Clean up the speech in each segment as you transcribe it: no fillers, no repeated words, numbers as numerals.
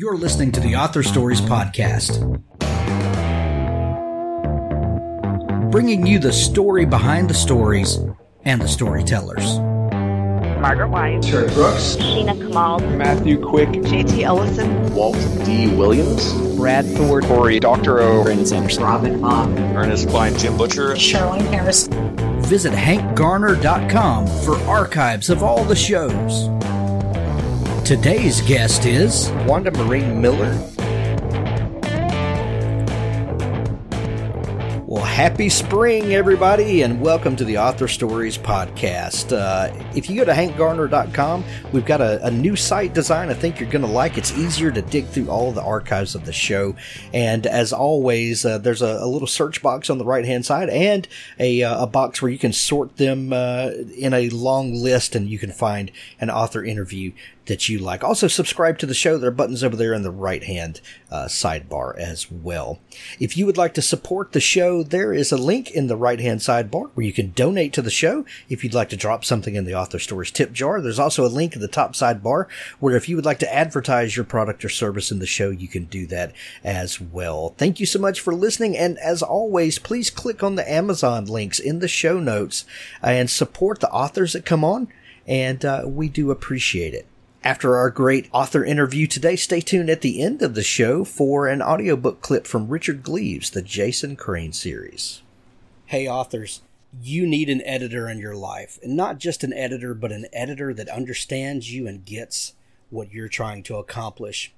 You're listening to the Author Stories Podcast, bringing you the story behind the stories and the storytellers. Margaret White, Terry Brooks, Sheena Kamal, Matthew Quick, J.T. Ellison, Walt D. Williams, Brad Thord, Corey Doctorow, Brandon Sanderson, Robin Hahn, Ernest Klein, Jim Butcher, Sherwin Harris. Visit HankGarner.com for archives of all the shows. Today's guest is Wanda Maureen Miller. Well, happy spring, everybody, and welcome to the Author Stories Podcast. If you go to HankGarner.com, we've got a new site design I think you're going to like. It's easier to dig through all of the archives of the show. And as always, there's a little search box on the right-hand side and a box where you can sort them in a long list, and you can find an author interview that you like. Also, subscribe to the show. There are buttons over there in the right-hand sidebar as well. If you would like to support the show, there is a link in the right-hand sidebar where you can donate to the show if you'd like to drop something in the Author Stories tip jar. There's also a link in the top sidebar where if you would like to advertise your product or service in the show, you can do that as well. Thank you so much for listening, and as always, please click on the Amazon links in the show notes and support the authors that come on, and we do appreciate it. After our great author interview today, stay tuned at the end of the show for an audiobook clip from Richard Gleaves, The Jason Crane Series. Hey, authors, you need an editor in your life, and not just an editor, but an editor that understands you and gets what you're trying to accomplish.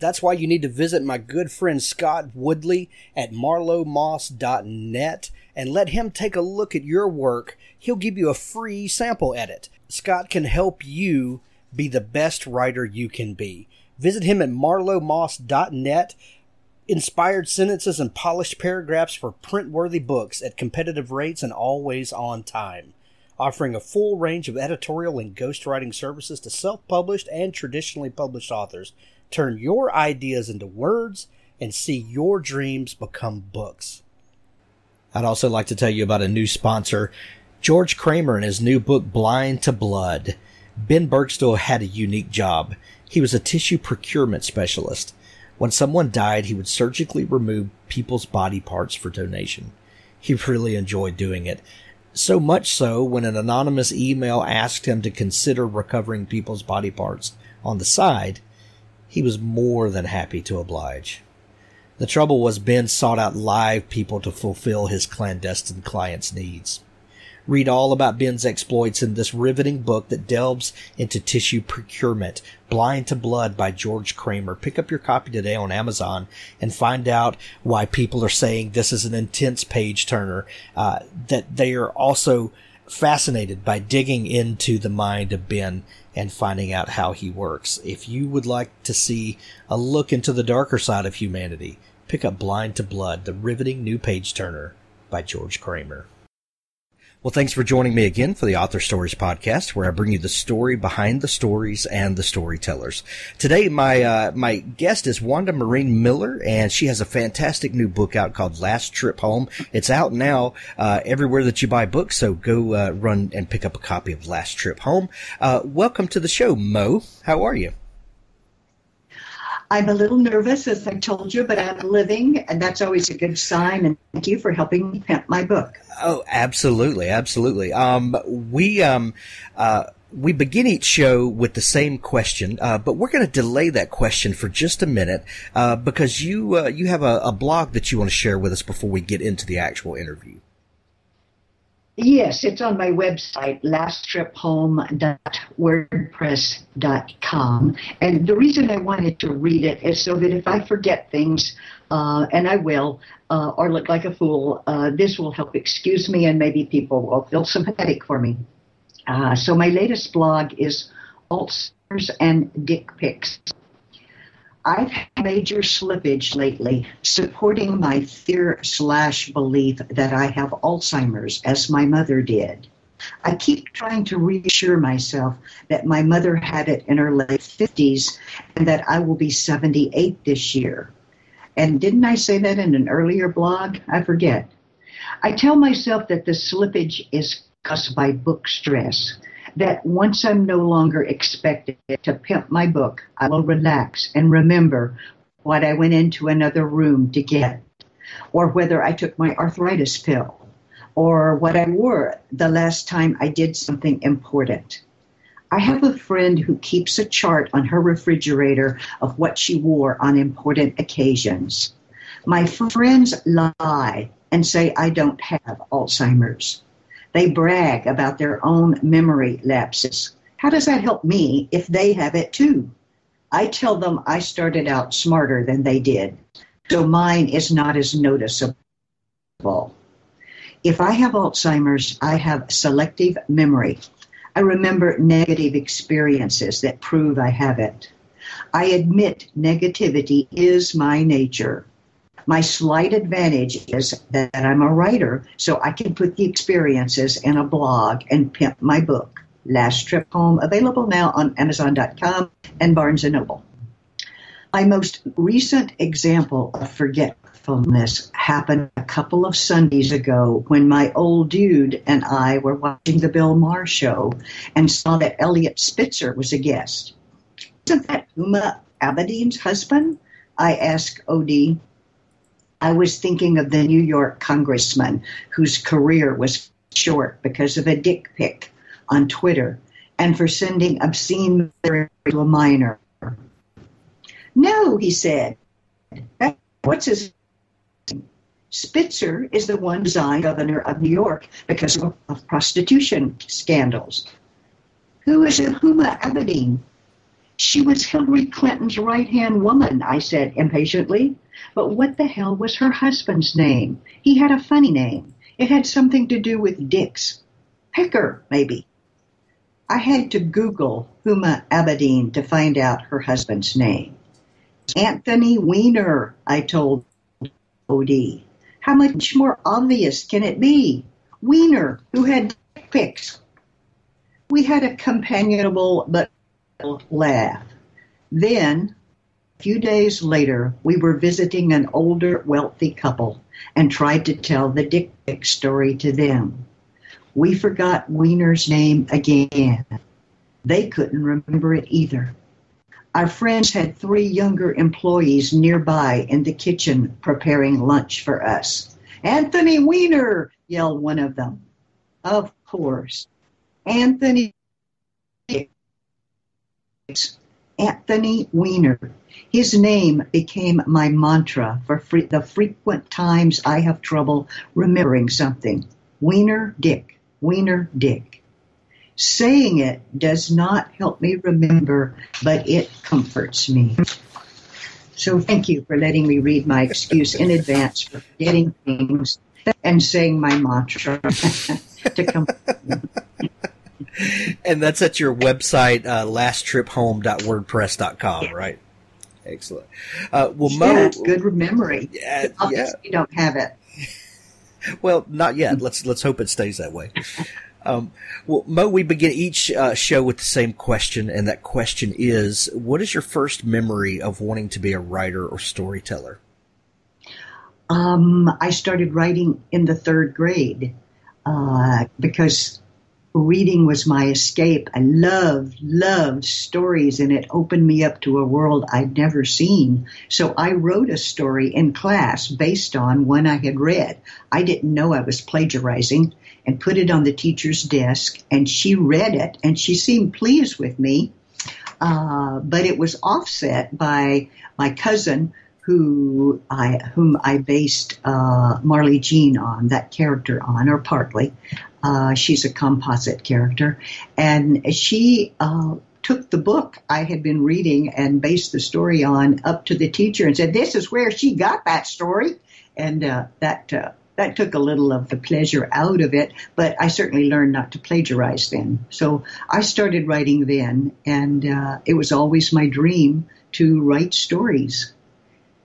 That's why you need to visit my good friend Scott Woodley at MarloweMoss.net and let him take a look at your work. He'll give you a free sample edit. Scott can help you be the best writer you can be. Visit him at MarloweMoss.net. Inspired sentences and polished paragraphs for print-worthy books at competitive rates and always on time. Offering a full range of editorial and ghostwriting services to self-published and traditionally published authors. Turn your ideas into words and see your dreams become books. I'd also like to tell you about a new sponsor, George Kramer and his new book, Blind to Blood. Ben Bergstall had a unique job. He was a tissue procurement specialist. When someone died, he would surgically remove people's body parts for donation. He really enjoyed doing it. So much so, when an anonymous email asked him to consider recovering people's body parts on the side, he was more than happy to oblige. The trouble was Ben sought out live people to fulfill his clandestine clients' needs. Read all about Ben's exploits in this riveting book that delves into tissue procurement, Blind to Blood by George Kramer. Pick up your copy today on Amazon and find out why people are saying this is an intense page-turner, that they are also fascinated by digging into the mind of Ben and finding out how he works. If you would like to see a look into the darker side of humanity, pick up Blind to Blood, the riveting new page-turner by George Kramer. Well, thanks for joining me again for the Author Stories Podcast, where I bring you the story behind the stories and the storytellers. Today, my guest is Wanda Maureen Miller, and she has a fantastic new book out called Last Trip Home. It's out now everywhere that you buy books, so go run and pick up a copy of Last Trip Home. Welcome to the show, Mo. How are you? I'm a little nervous, as I told you, but I'm living, and that's always a good sign, and thank you for helping me pimp my book. Oh, absolutely, absolutely. We begin each show with the same question, but we're going to delay that question for just a minute because you have a blog that you want to share with us before we get into the actual interview. Yes, it's on my website, lasttriphome.wordpress.com. And the reason I wanted to read it is so that if I forget things, and I will, or look like a fool, this will help excuse me, and maybe people will feel sympathetic for me. So my latest blog is Ulcers and Dick Pics. I've had major slippage lately, supporting my fear/belief that I have Alzheimer's, as my mother did. I keep trying to reassure myself that my mother had it in her late 50s and that I will be 78 this year. And didn't I say that in an earlier blog? I forget. I tell myself that the slippage is caused by book stress, that once I'm no longer expected to pimp my book, I will relax and remember what I went into another room to get, or whether I took my arthritis pill, or what I wore the last time I did something important. I have a friend who keeps a chart on her refrigerator of what she wore on important occasions. My friends lie and say I don't have Alzheimer's. They brag about their own memory lapses. How does that help me if they have it too? I tell them I started out smarter than they did, so mine is not as noticeable. If I have Alzheimer's, I have selective memory. I remember negative experiences that prove I have it. I admit negativity is my nature. My slight advantage is that I'm a writer, so I can put the experiences in a blog and pimp my book, Last Trip Home, available now on Amazon.com and Barnes & Noble. My most recent example of forgetfulness happened a couple of Sundays ago when my old dude and I were watching the Bill Maher show and saw that Elliot Spitzer was a guest. Isn't that Huma Abedin's husband? I asked O.D. I was thinking of the New York congressman whose career was short because of a dick pic on Twitter and for sending obscene material to a minor. No, he said. What's his name? Spitzer is the one resigned governor of New York because of prostitution scandals. Who is Huma Abedin? She was Hillary Clinton's right-hand woman, I said impatiently. But what the hell was her husband's name? He had a funny name. It had something to do with dicks. Pecker, maybe. I had to Google Huma Abedin to find out her husband's name. Anthony Weiner, I told O.D. How much more obvious can it be? Weiner, who had dick pics. We had a companionable but laugh. Then, a few days later, we were visiting an older, wealthy couple and tried to tell the dick pic story to them. We forgot Wiener's name again. They couldn't remember it either. Our friends had three younger employees nearby in the kitchen preparing lunch for us. Anthony Weiner, yelled one of them. Of course. Anthony Weiner. His name became my mantra for the frequent times I have trouble remembering something. Weiner Dick, Weiner Dick. Saying it does not help me remember, but it comforts me. So thank you for letting me read my excuse in advance for forgetting things and saying my mantra to comfort me. And that's at your website, lasttriphome.wordpress.com, right? Excellent. Well, Mo, good memory. Yeah, obviously, you don't have it. Well, not yet. Let's hope it stays that way. Well, Mo, we begin each show with the same question, and that question is: what is your first memory of wanting to be a writer or storyteller? I started writing in the third grade because reading was my escape. I loved stories, and it opened me up to a world I'd never seen. So I wrote a story in class based on one I had read. I didn't know I was plagiarizing, and put it on the teacher's desk, and she read it, and she seemed pleased with me. But it was offset by my cousin, whom I based Marley Jean on, that character on, or partly. She's a composite character. And she took the book I had been reading and based the story on up to the teacher and said, this is where she got that story. And that took a little of the pleasure out of it, but I certainly learned not to plagiarize then. So I started writing then, and it was always my dream to write stories.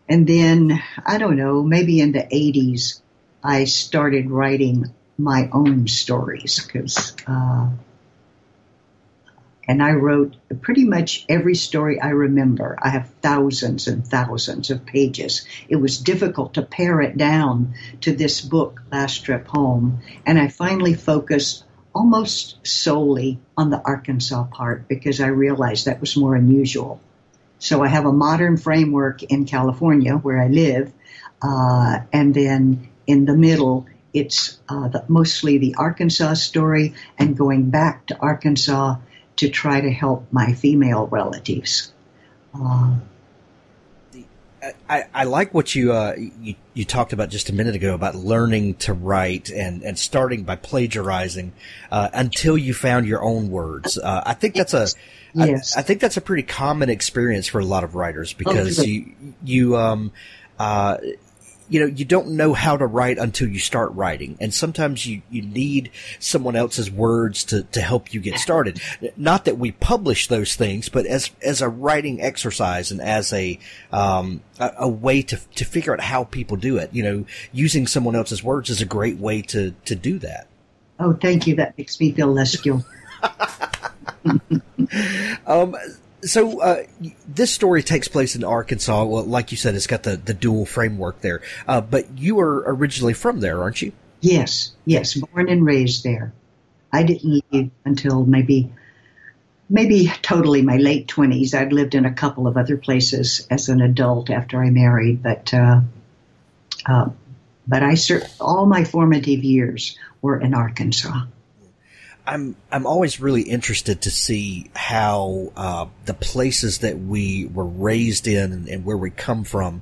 And then, I don't know, maybe in the 80s, I started writing my own stories, and I wrote pretty much every story I remember. I have thousands and thousands of pages. It was difficult to pare it down to this book, Last Trip Home, and I finally focused almost solely on the Arkansas part because I realized that was more unusual. So I have a modern framework in California where I live, and then in the middle it's mostly the Arkansas story and going back to Arkansas to try to help my female relatives. I like what you talked about just a minute ago about learning to write and starting by plagiarizing until you found your own words. I think that's I think that's a pretty common experience for a lot of writers because you know, you don't know how to write until you start writing. And sometimes you need someone else's words to help you get started. Not that we publish those things, but as a writing exercise and as a way to figure out how people do it, you know, using someone else's words is a great way to do that. Oh, thank you. That makes me feel less guilty. So this story takes place in Arkansas. Well, like you said, it's got the dual framework there. But you were originally from there, aren't you? Yes, born and raised there. I didn't leave until maybe totally my late 20s. I'd lived in a couple of other places as an adult after I married, but all my formative years were in Arkansas. I'm always really interested to see how the places that we were raised in and where we come from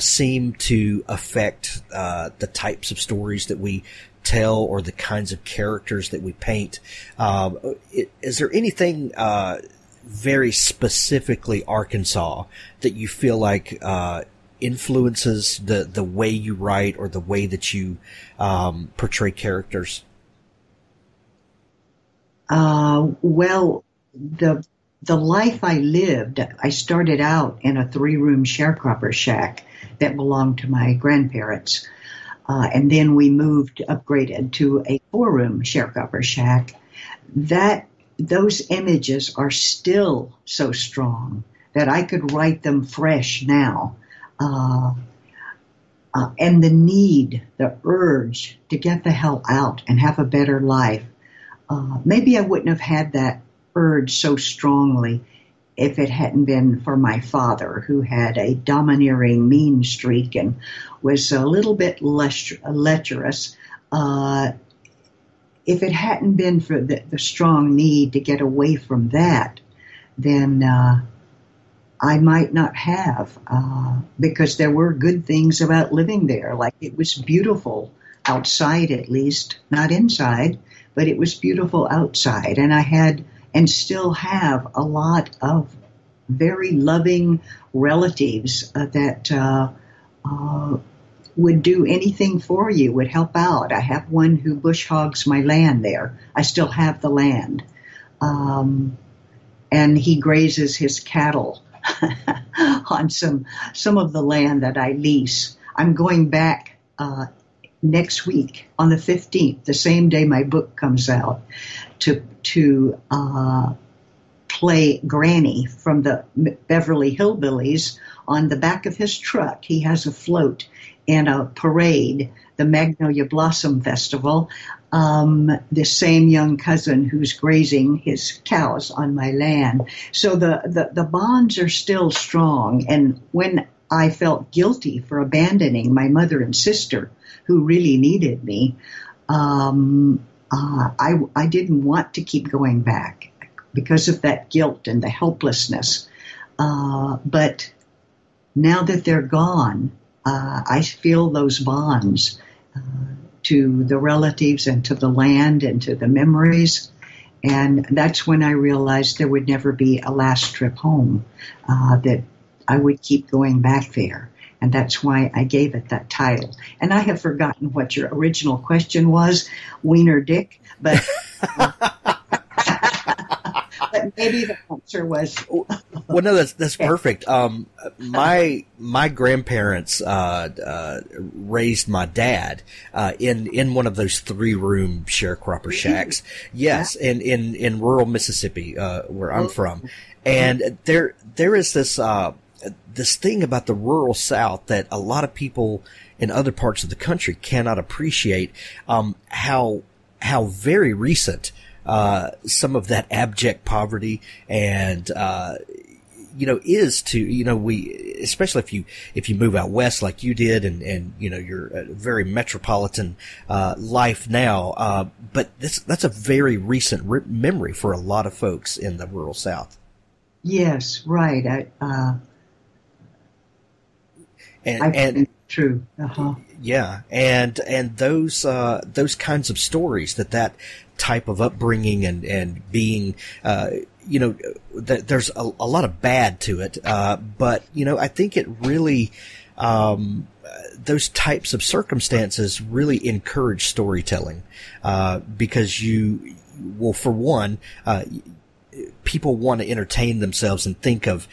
seem to affect the types of stories that we tell or the kinds of characters that we paint. Is there anything very specifically Arkansas that you feel like influences the way you write or the way that you portray characters? Well, the life I lived, I started out in a 3-room sharecropper shack that belonged to my grandparents. And then we upgraded to a 4-room sharecropper shack. Those images are still so strong that I could write them fresh now. And the need, the urge to get the hell out and have a better life. Maybe I wouldn't have had that urge so strongly if it hadn't been for my father, who had a domineering, mean streak and was a little bit lecherous. If it hadn't been for the strong need to get away from that, then I might not have, because there were good things about living there. Like, it was beautiful outside, at least, not inside. But it was beautiful outside, and I had and still have a lot of very loving relatives that would do anything for you, would help out. I have one who bush hogs my land there. I still have the land. And he grazes his cattle on some of the land that I lease. I'm going back next week on the 15th, the same day my book comes out, to play Granny from the Beverly Hillbillies on the back of his truck. He has a float and a parade, the Magnolia Blossom Festival. The same young cousin who's grazing his cows on my land. So the bonds are still strong. And when I felt guilty for abandoning my mother and sister, who really needed me, I didn't want to keep going back because of that guilt and the helplessness. But now that they're gone, I feel those bonds to the relatives and to the land and to the memories. And that's when I realized there would never be a last trip home, that I would keep going back there. And that's why I gave it that title. And I have forgotten what your original question was, Wiener Dick, but, but maybe the answer was. Well, no, that's perfect. My grandparents raised my dad in one of those 3-room sharecropper shacks. Yes, yeah. in rural Mississippi, where I'm from, and there is this. This thing about the rural South that a lot of people in other parts of the country cannot appreciate, how how very recent some of that abject poverty and is to, we, especially if you move out west like you did and you're a very metropolitan, life now. But that's a very recent memory for a lot of folks in the rural South. Yes. Right. And true. Uh-huh. Yeah. And those kinds of stories that type of upbringing and being, there's a lot of bad to it. But, I think it really, those types of circumstances really encourage storytelling, because you, well, for one, people want to entertain themselves and think of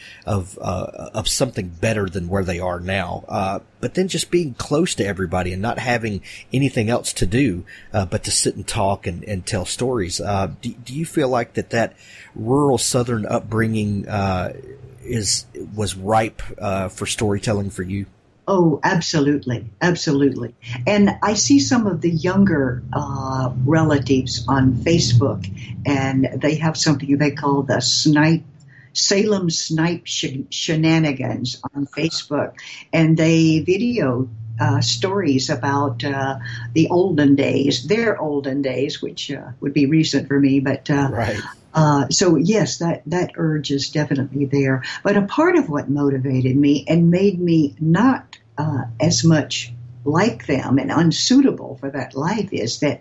something better than where they are now. But then just being close to everybody and not having anything else to do, but to sit and talk and tell stories. Do you feel like that rural Southern upbringing, was ripe, for storytelling for you? Oh, absolutely. Absolutely. And I see some of the younger relatives on Facebook, and they have something they call the Salem Snipe Shenanigans on Facebook. And they video stories about the olden days, their olden days, which would be recent for me. But right. So, yes, that urge is definitely there. But a part of what motivated me and made me not as much like them and unsuitable for that life is that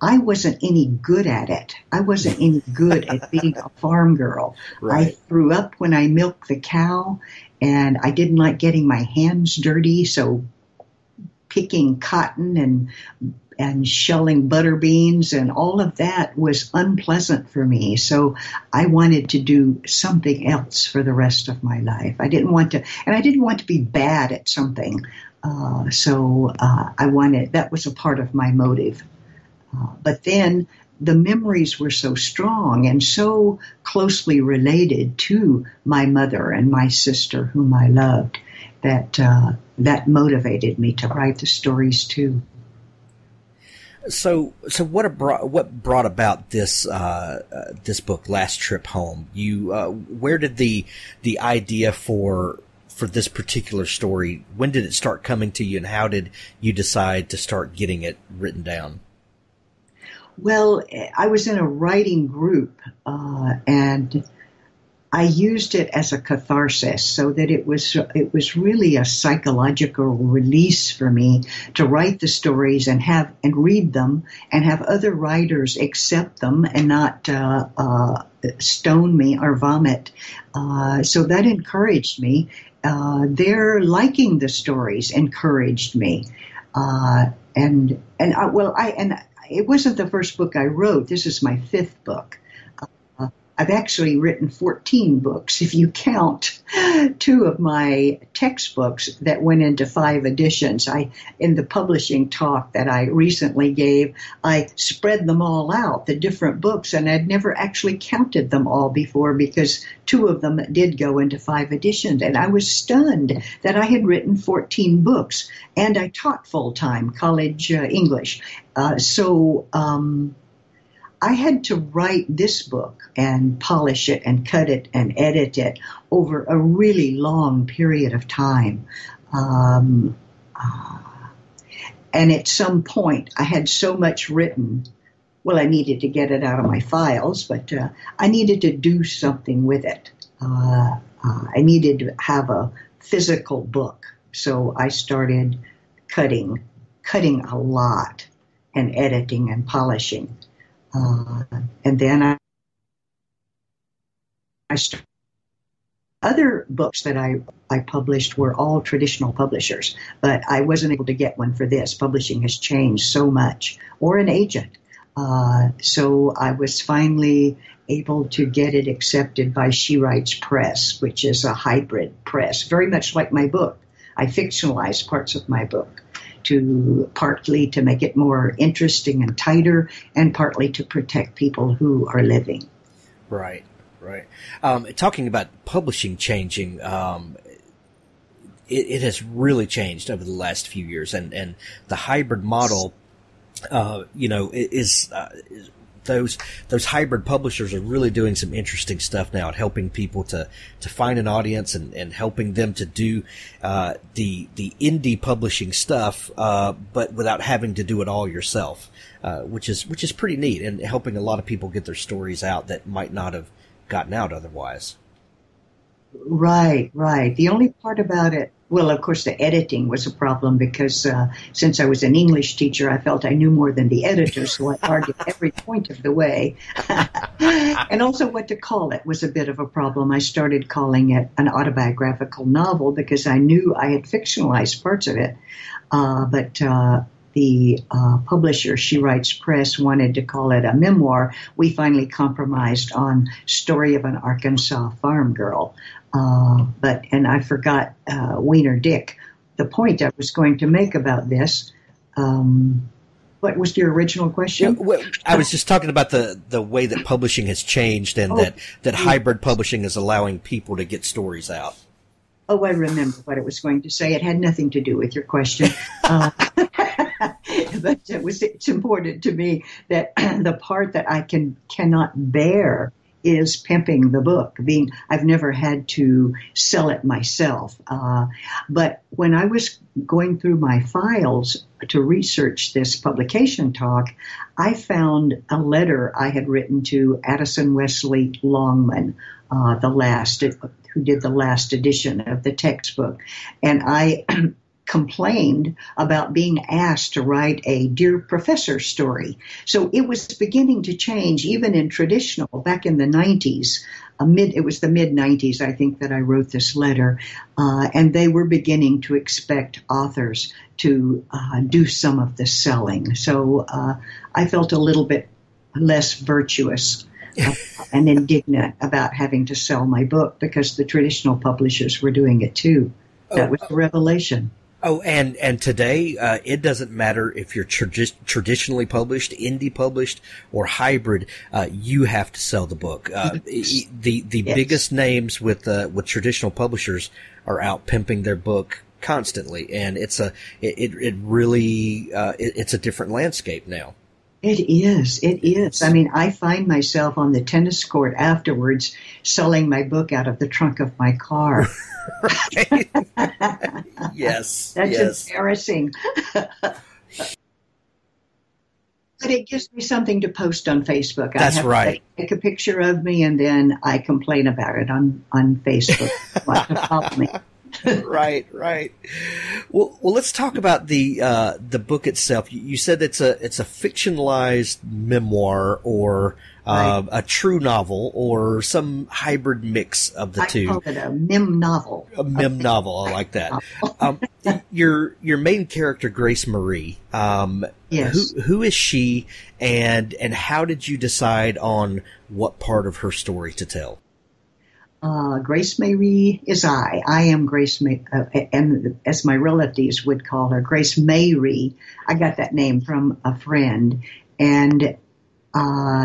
I wasn't any good at it. I wasn't any good at being a farm girl. Right. I threw up when I milked the cow, and I didn't like getting my hands dirty, so picking cotton and shelling butter beans and all of that was unpleasant for me. So I wanted to do something else for the rest of my life. I didn't want to be bad at something. That was a part of my motive. But then the memories were so strong and so closely related to my mother and my sister whom I loved that motivated me to write the stories too. So what brought about this this book, Last Trip Home? You where did the idea for this particular story? When did it start coming to you, and how did you decide to start getting it written down? Well, I was in a writing group, and I used it as a catharsis, so that it was really a psychological release for me to write the stories and read them and have other writers accept them and not stone me or vomit. So that encouraged me. Their liking the stories encouraged me, and it wasn't the first book I wrote. This is my fifth book. I've actually written 14 books, if you count two of my textbooks that went into 5 editions. In the publishing talk that I recently gave, I spread them all out, the different books, and I'd never actually counted them all before because 2 of them did go into 5 editions. And I was stunned that I had written 14 books, and I taught full-time college English. I had to write this book and polish it and cut it and edit it over a really long period of time. And at some point, I had so much written. Well, I needed to get it out of my files, but I needed to do something with it. I needed to have a physical book. So I started cutting a lot and editing and polishing. And then I started. Other books that I published were all traditional publishers, but I wasn't able to get one for this. Publishing has changed so much, or an agent. So I was finally able to get it accepted by She Writes Press, which is a hybrid press, very much like my book. I fictionalized parts of my book, partly to make it more interesting and tighter, and partly to protect people who are living. Right, right. Talking about publishing changing, it has really changed over the last few years, and the hybrid model those hybrid publishers are really doing some interesting stuff now at helping people to find an audience and helping them to do the indie publishing stuff, but without having to do it all yourself, which is pretty neat, and helping a lot of people get their stories out that might not have gotten out otherwise. Right. The only part about it, well, of course, the editing was a problem because since I was an English teacher, I felt I knew more than the editor, so I argued every point of the way. And also what to call it was a bit of a problem. I started calling it an autobiographical novel because I knew I had fictionalized parts of it, but the publisher, She Writes Press, wanted to call it a memoir. We finally compromised on Story of an Arkansas Farm Girl. And I forgot Wiener Dick. The point I was going to make about this, what was your original question? Well, I was just talking about the way that publishing has changed and that hybrid publishing is allowing people to get stories out. Oh, I remember what I was going to say. It had nothing to do with your question. But it's important to me that the part that I cannot bear is pimping the book. I've never had to sell it myself. But when I was going through my files to research this publication talk, I found a letter I had written to Addison Wesley Longman, who did the last edition of the textbook. And I complained about being asked to write a Dear Professor story. So it was beginning to change, even in traditional, back in the 90s. It was the mid-90s, I think, that I wrote this letter. And they were beginning to expect authors to do some of the selling. So I felt a little bit less virtuous and indignant about having to sell my book because the traditional publishers were doing it too. That was a revelation. Oh, and today, it doesn't matter if you're traditionally published, indie published, or hybrid, you have to sell the book. The biggest names with traditional publishers are out pimping their book constantly, and it's a different landscape now. It is. I mean, I find myself on the tennis court afterwards selling my book out of the trunk of my car. Right. Yes. That's embarrassing. But it gives me something to post on Facebook. That's right. Take a picture of me, and then I complain about it on Facebook. Want to follow me. Right. Well, let's talk about the book itself. You said it's a fictionalized memoir or a true novel or some hybrid mix of the two. I call it a mem novel. A mem novel. I like that. Your main character, Grace Marie. Yes. Who is she, and how did you decide on what part of her story to tell? Grace Marie is I. I am Grace Marie, and as my relatives would call her, Grace Marie. I got that name from a friend, and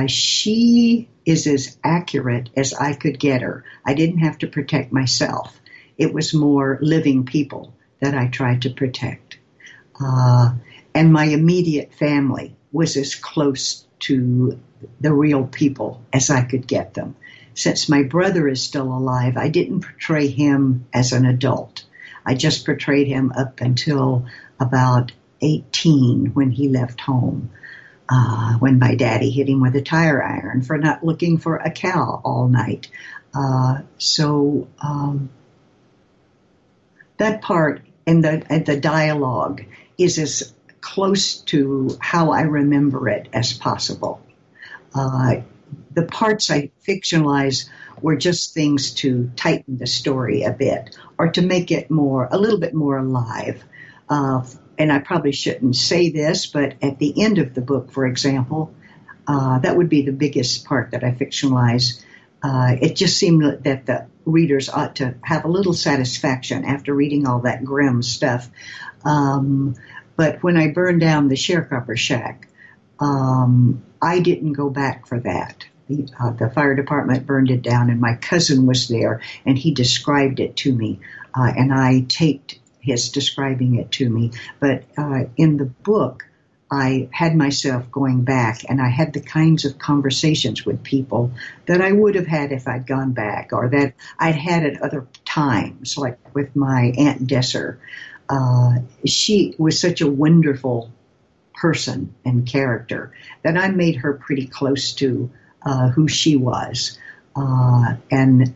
she is as accurate as I could get her. I didn't have to protect myself. It was more living people that I tried to protect. And my immediate family was as close to the real people as I could get them. Since my brother is still alive, I didn't portray him as an adult. I just portrayed him up until about 18 when he left home, when my daddy hit him with a tire iron for not looking for a cow all night. So that part and the dialogue is as close to how I remember it as possible. The parts I fictionalized were just things to tighten the story a bit or to make it a little bit more alive. And I probably shouldn't say this, but at the end of the book, for example, that would be the biggest part that I fictionalized. It just seemed that the readers ought to have a little satisfaction after reading all that grim stuff. But when I burned down the sharecropper shack, I didn't go back for that. The fire department burned it down, and my cousin was there, and he described it to me, and I taped his describing it to me. But in the book, I had myself going back, and I had the kinds of conversations with people that I would have had if I'd gone back, or that I'd had at other times, like with my Aunt Desser. She was such a wonderful person and character that I made her pretty close to who she was, and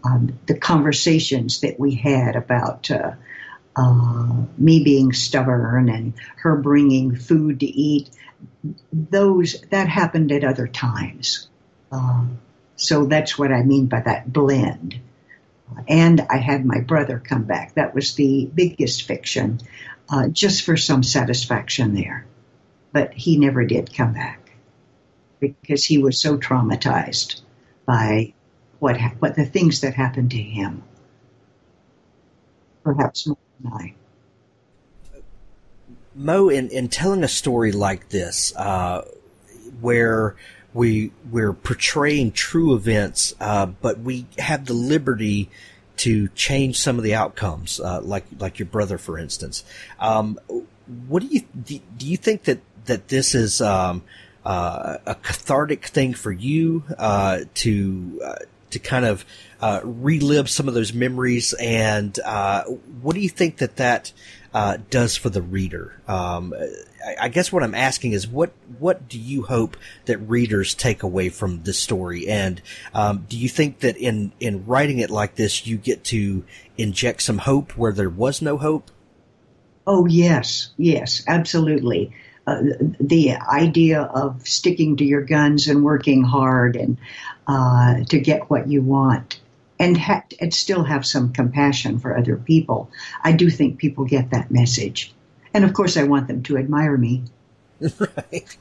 the conversations that we had about me being stubborn and her bringing food to eat, that happened at other times. So that's what I mean by that blend. And I had my brother come back. That was the biggest fiction, just for some satisfaction there. But he never did come back because he was so traumatized by what the things that happened to him. Perhaps more than I. Mo, in telling a story like this, where we're portraying true events, but we have the liberty to change some of the outcomes, like your brother, for instance. What do you think that this is a cathartic thing for you to kind of relive some of those memories, and what do you think that does for the reader? I guess what I'm asking is what do you hope that readers take away from this story, and do you think that in writing it like this you get to inject some hope where there was no hope? Oh, yes, absolutely. The idea of sticking to your guns and working hard and to get what you want, and still have some compassion for other people. I do think people get that message. And, of course, I want them to admire me. Right.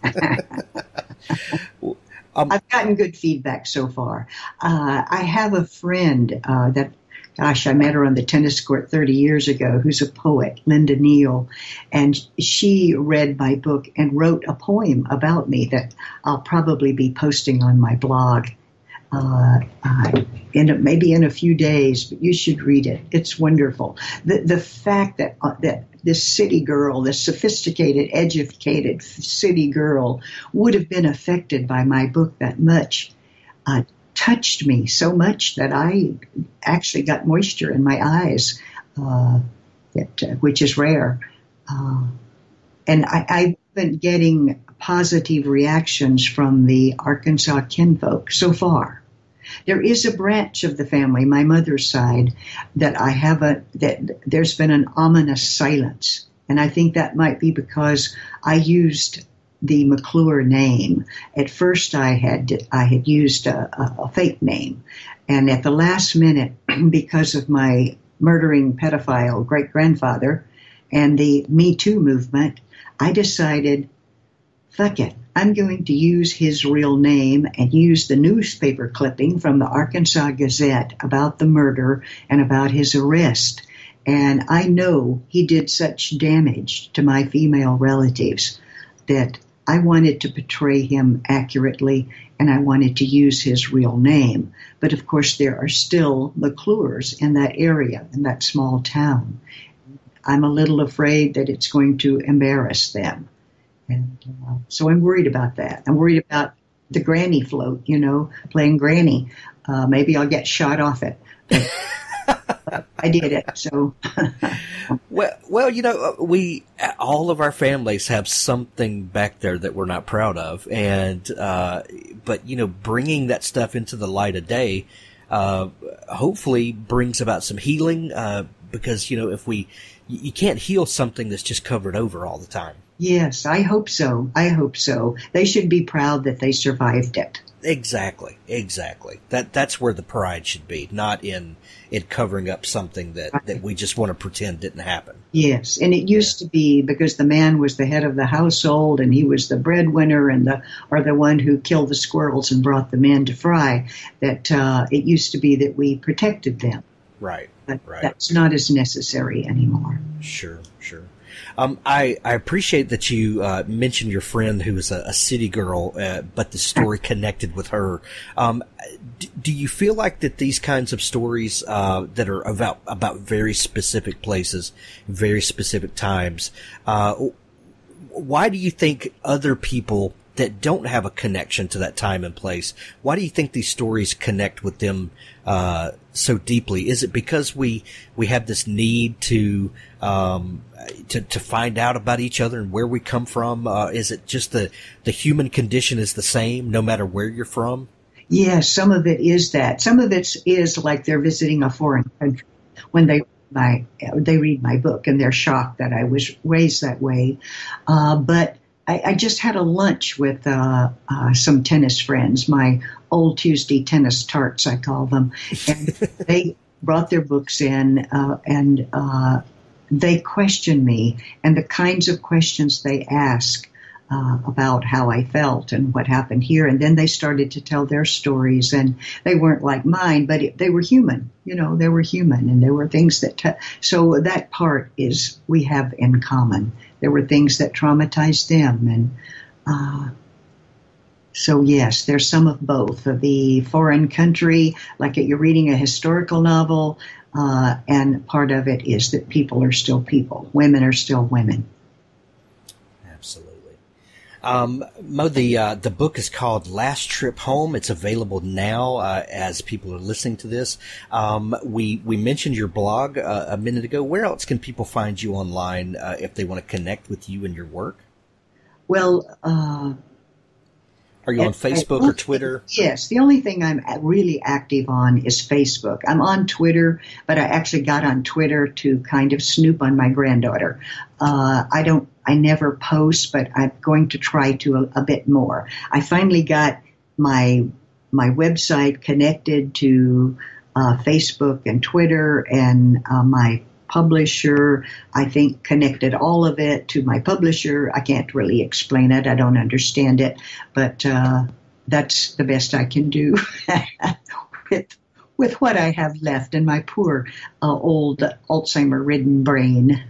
I've gotten good feedback so far. I have a friend I met her on the tennis court 30 years ago, who's a poet, Linda Neal, and she read my book and wrote a poem about me that I'll probably be posting on my blog maybe in a few days, but you should read it. It's wonderful. The fact that this city girl, this sophisticated, educated city girl would have been affected by my book that much touched me so much that I actually got moisture in my eyes, which is rare. And I've been getting positive reactions from the Arkansas kinfolk so far. There is a branch of the family, my mother's side, that there's been an ominous silence. And I think that might be because I used the McClure name. At first I had used a fake name. And at the last minute, because of my murdering pedophile great-grandfather and the Me Too movement, I decided, fuck it, I'm going to use his real name and use the newspaper clipping from the Arkansas Gazette about the murder and about his arrest. And I know he did such damage to my female relatives that I wanted to portray him accurately, and I wanted to use his real name. But, of course, there are still McClures in that area, in that small town. I'm a little afraid that it's going to embarrass them. And so I'm worried about that. I'm worried about the granny float, playing granny. Maybe I'll get shot off it. I did it. So, well, we all of our families have something back there that we're not proud of, and but bringing that stuff into the light of day, hopefully brings about some healing, because if you can't heal something that's just covered over all the time. Yes, I hope so. They should be proud that they survived it. Exactly. That's where the pride should be, not in covering up something that we just want to pretend didn't happen. Yes, and it used to be because the man was the head of the household and he was the breadwinner and the one who killed the squirrels and brought them in to fry, that it used to be that we protected them. Right, but that's not as necessary anymore. Sure. I appreciate that you mentioned your friend who was a city girl, but the story connected with her. Do you feel like that these kinds of stories that are about very specific places, very specific times, why do you think other people that don't have a connection to that time and place, why do you think these stories connect with them so deeply? Is it because we have this need to find out about each other and where we come from? Is it just the human condition is the same no matter where you're from? Yeah, some of it is that. Some of it is like they're visiting a foreign country when they read my book and they're shocked that I was raised that way. But I just had a lunch with some tennis friends, my old Tuesday tennis tarts, I call them. And they brought their books in and they questioned me, and the kinds of questions they ask about how I felt and what happened here. And then they started to tell their stories, and they weren't like mine, but they were human. You know, they were human, and there were things that... So that part is we have in common. There were things that traumatized them. And so, yes, there's some of both. The foreign country, like you're reading a historical novel, and part of it is that people are still people. Women are still women. Absolutely. Mo, the book is called Last Trip Home. It's available now as people are listening to this. We mentioned your blog a minute ago. Where else can people find you online if they want to connect with you and your work? Well, are you on Facebook or Twitter? Yes. The only thing I'm really active on is Facebook. I'm on Twitter, but I actually got on Twitter to kind of snoop on my granddaughter. I never post, but I'm going to try to a bit more. I finally got my website connected to Facebook and Twitter, and my publisher, I think, connected all of it to my publisher. I can't really explain it. I don't understand it, but that's the best I can do with what I have left in my poor old Alzheimer-ridden brain.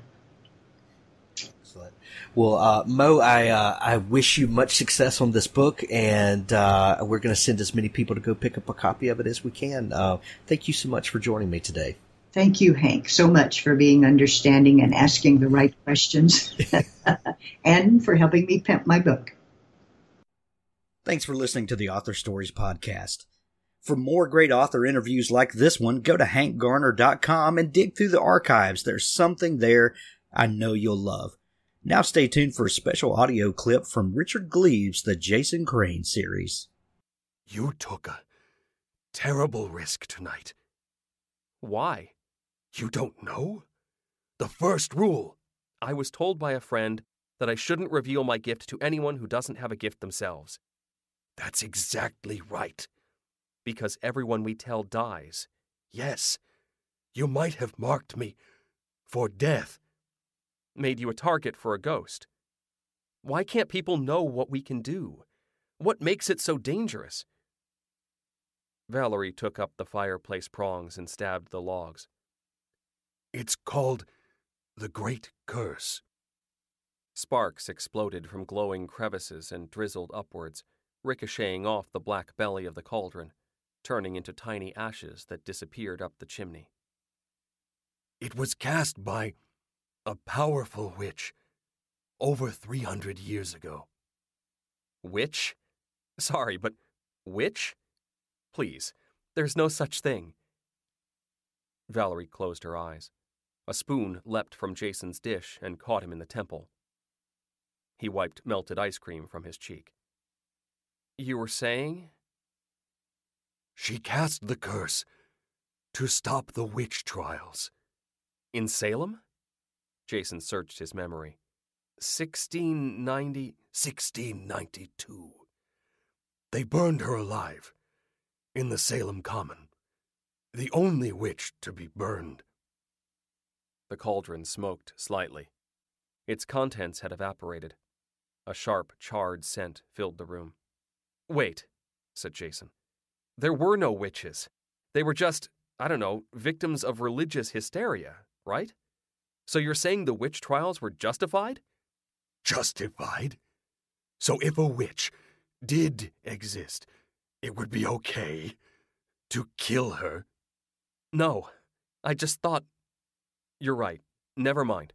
Excellent. Well, Mo, I wish you much success on this book, and we're going to send as many people to go pick up a copy of it as we can. Thank you so much for joining me today. Thank you, Hank, so much for being understanding and asking the right questions and for helping me pimp my book. Thanks for listening to the Author Stories Podcast. For more great author interviews like this one, go to HankGarner.com and dig through the archives. There's something there I know you'll love. Now stay tuned for a special audio clip from Richard Gleaves' The Jason Crane Series. You took a terrible risk tonight. Why? You don't know? The first rule. I was told by a friend that I shouldn't reveal my gift to anyone who doesn't have a gift themselves. That's exactly right. Because everyone we tell dies. Yes. You might have marked me for death. Made you a target for a ghost. Why can't people know what we can do? What makes it so dangerous? Valerie took up the fireplace prongs and stabbed the logs. It's called the Great Curse. Sparks exploded from glowing crevices and drizzled upwards, ricocheting off the black belly of the cauldron, turning into tiny ashes that disappeared up the chimney. It was cast by a powerful witch over 300 years ago. Witch? Sorry, but witch? Please, there's no such thing. Valerie closed her eyes. A spoon leapt from Jason's dish and caught him in the temple. He wiped melted ice cream from his cheek. You were saying? She cast the curse to stop the witch trials. In Salem? Jason searched his memory. 1692. They burned her alive. In the Salem Common, the only witch to be burned. The cauldron smoked slightly. Its contents had evaporated. A sharp, charred scent filled the room. Wait, said Jason. There were no witches. They were just, I don't know, victims of religious hysteria, right? So you're saying the witch trials were justified? Justified? So if a witch did exist, it would be okay to kill her. No, I just thought... You're right. Never mind.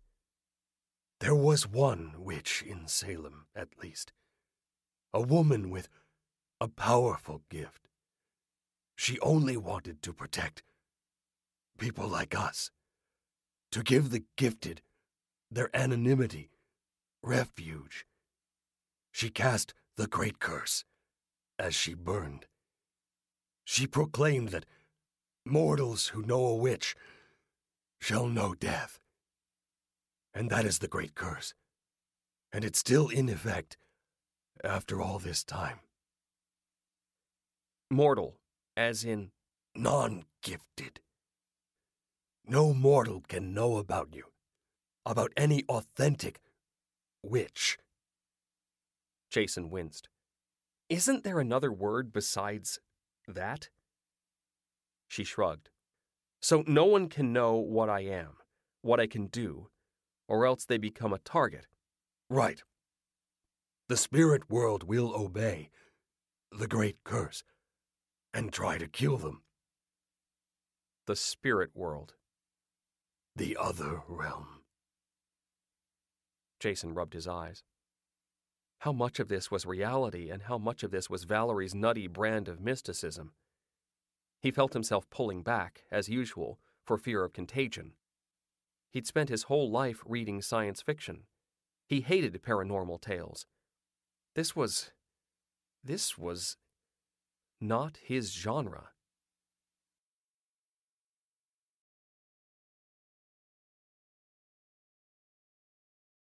There was one witch in Salem, at least. A woman with a powerful gift. She only wanted to protect people like us, to give the gifted their anonymity, refuge. She cast the great curse as she burned. She proclaimed that mortals who know a witch shall know death. And that is the great curse. And it's still in effect after all this time. Mortal, as in non-gifted. No mortal can know about you, about any authentic witch. Jason winced. Isn't there another word besides that? She shrugged. So no one can know what I am, what I can do, or else they become a target. Right. The spirit world will obey the great curse and try to kill them. The spirit world. The other realm. Jason rubbed his eyes. How much of this was reality and how much of this was Valerie's nutty brand of mysticism? He felt himself pulling back, as usual, for fear of contagion. He'd spent his whole life reading science fiction. He hated paranormal tales. This was not his genre.